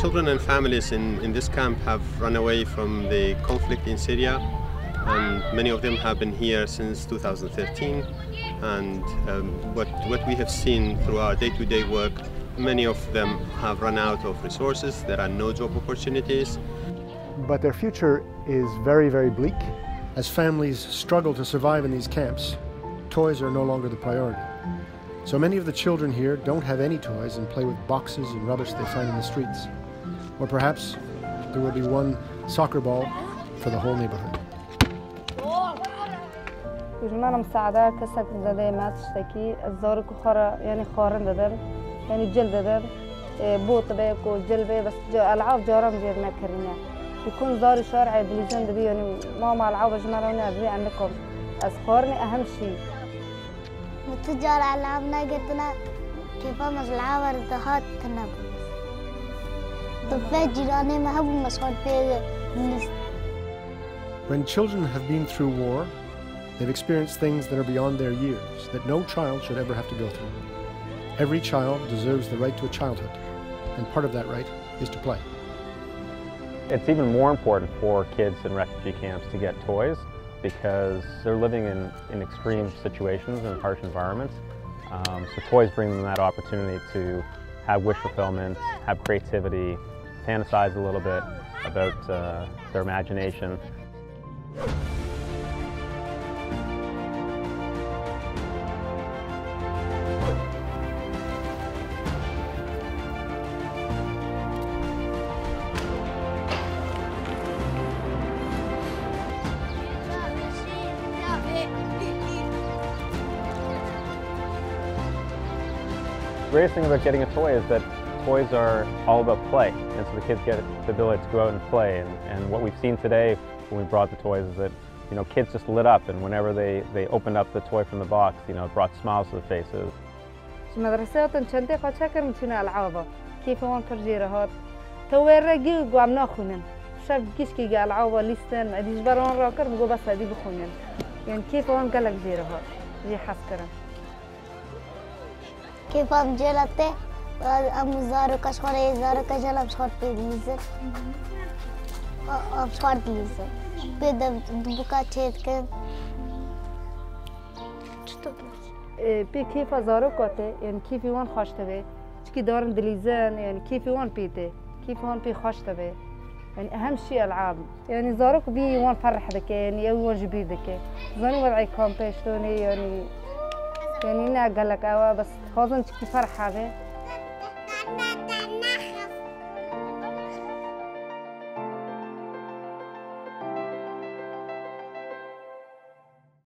Children and families in this camp have run away from the conflict in Syria, and many of them have been here since 2013. And what we have seen through our day-to-day work, many of them have run out of resources. There are no job opportunities. But their future is very, very bleak. As families struggle to survive in these camps, toys are no longer the priority. So many of the children here don't have any toys and play with boxes and rubbish they find in the streets. Or perhaps there will be one soccer ball for the whole neighborhood. يجمعنا مساعدة كسر دادة ما تشتكي الزورك خارة يعني خارن دادة يعني جلد دادة بوط بيك وجلبي بس ألعاب جارم جيرنا كرينا يكون زار شارع بليزان دبي يعني ماما ألعاب جمالنا أبي عندكم أسخارني أهم شيء متجار ألعابنا قدنا كيف ما الألعاب ردهات تنبض طب جيراني ما هم مسؤول فيه. When children have been through war, they've experienced things that are beyond their years, that no child should ever have to go through. Every child deserves the right to a childhood, and part of that right is to play. It's even more important for kids in refugee camps to get toys because they're living in extreme situations and harsh environments. So toys bring them that opportunity to have wish fulfillment, have creativity, fantasize a little bit about their imagination. The greatest thing about getting a toy is that toys are all about play, and so the kids get the ability to go out and play. And what we've seen today when we brought the toys is that, you know, kids just lit up, and whenever they opened up the toy from the box, you know, it brought smiles to their faces. المدرسات تنشنتي فشكر متنا العابة كيف هون ترجيرهات تويرجي قام ناخونن شاف كيسكي قال العابة ليستن أديش بران راكر بقول بس أدي بخونن يعني كيف هون قالك جيرهات جي حسكرن. كيف هم جلبته؟ هم زارو كشخوري زارو كجلب شخور بيديزه، شخور بيديزه. بيدم دبوكا تيت كن. بي كيف زارو كاته؟ يعني كيف يوان خاش تبي؟ تكي دارن دليزان يعني كيف يوان بيته؟ كيف يوان بي خاش تبي؟ يعني أهم شيء ألعاب. يعني زارو كبي يوان فرح ذكى يعني يوان جبير ذكى. زاني وضعي كامبيشتوني يعني. يعني أنا أقول لك أوه بس خازن تكفي فرحة به